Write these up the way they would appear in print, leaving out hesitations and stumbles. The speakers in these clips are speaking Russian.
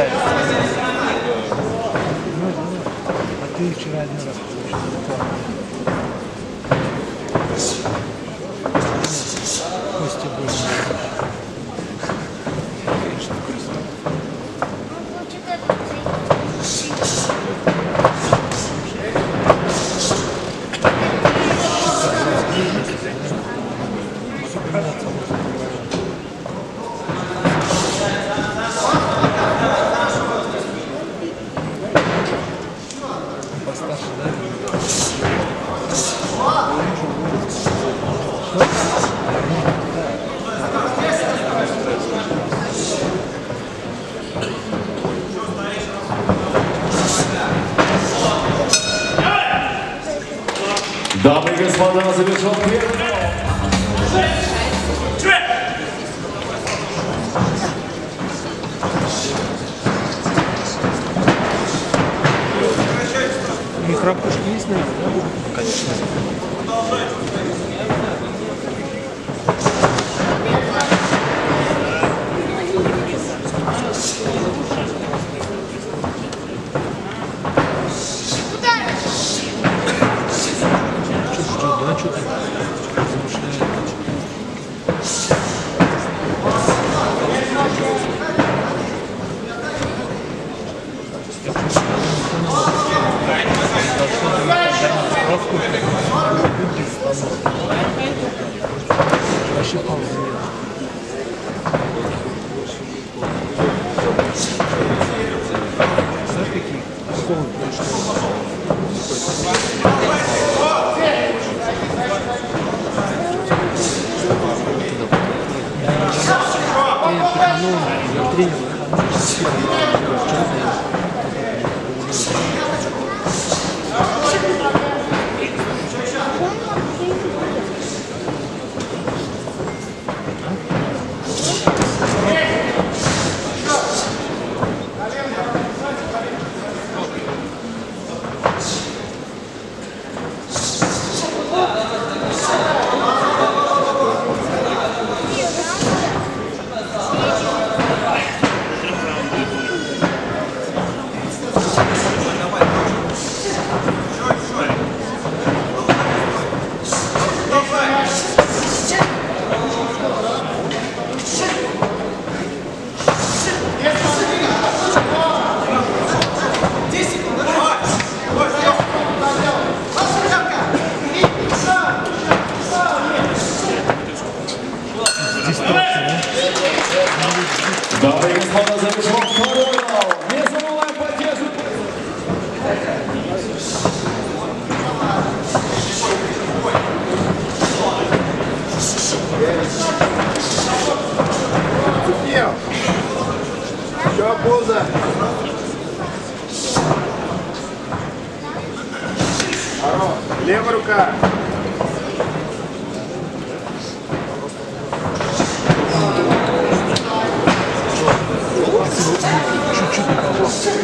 считается. А ты вчера один раз получил. Кости были. Дамы и господа, завершен первый. Микропушки есть, наверное, да? Конечно. Левая рука. Чуть-чуть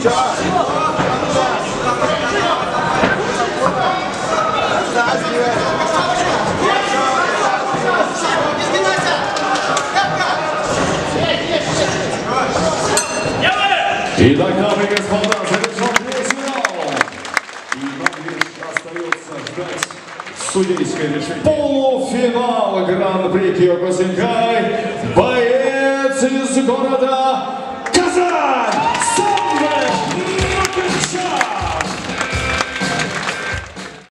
Yes, yes, yes. Итак, дамы и господа, завершен полуфинал. И нам лишь остается ждать судейское решение. Полуфинал Гран-при Киокусинкай. Боец из города